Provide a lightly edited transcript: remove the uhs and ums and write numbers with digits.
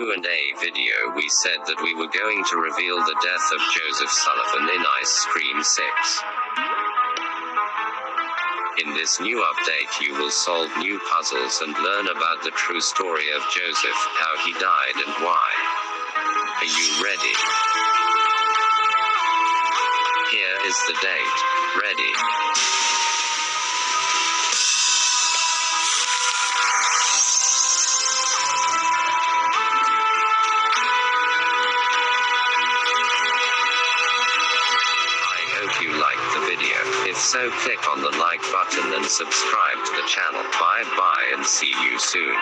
Q&A video we said that we were going to reveal the death of Joseph Sullivan in Ice Scream 6. In this new update you will solve new puzzles and learn about the true story of Joseph, how he died and why. Are you ready? Here is the date. Ready? You liked the video. If so, click on the like button and subscribe to the channel. Bye bye and see you soon.